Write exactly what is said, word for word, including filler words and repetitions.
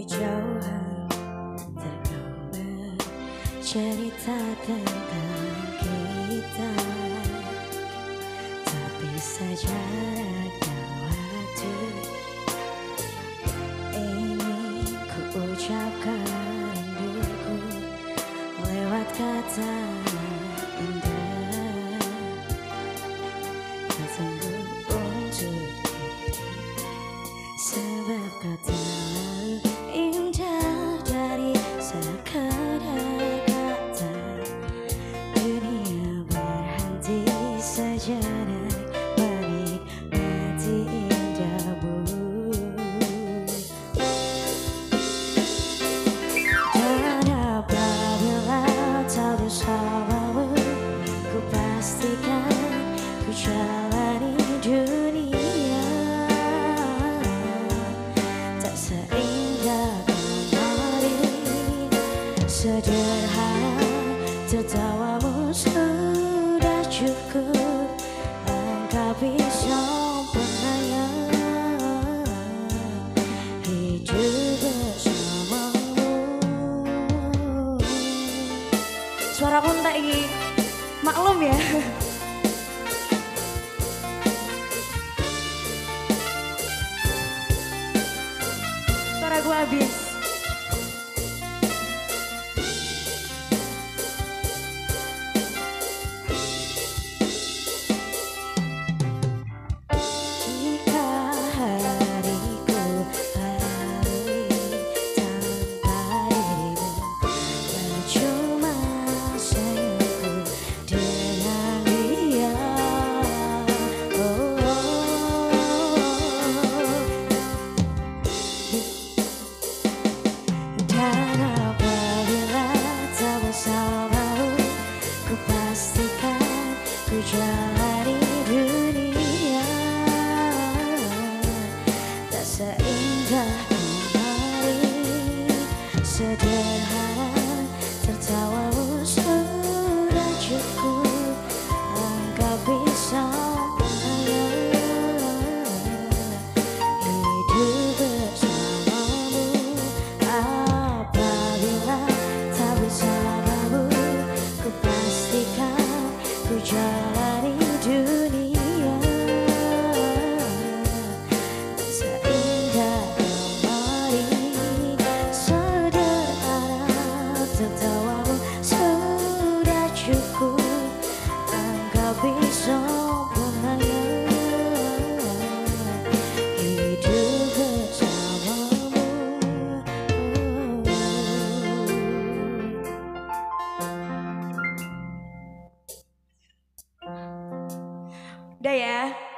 kejauhan terkau bercerita tentang kita, tapi sejarak dan waktu ini ku ucapkan rinduku lewat kata indah. Tak sanggup untuk diri sebab kata indah dari sekadar kata. Dunia berhenti sejenak menikmati indahmu. Dan apabila tak bersamamu, ku pastikan ku jalani dunia tak seindah kemarin. Sederhana tertawamu sudah cukup, lengkapi sempurnanya hidup bersamamu. Suara pun tak ingin maklum ya. Suara gue habis. Jalani dunia tak seindah kemarin. Sederhana tertawamu sudah cukup, engkau bisa hidup bersamamu. Apabila tak bersamamu, ku pastikan ku jalani. Udah ya.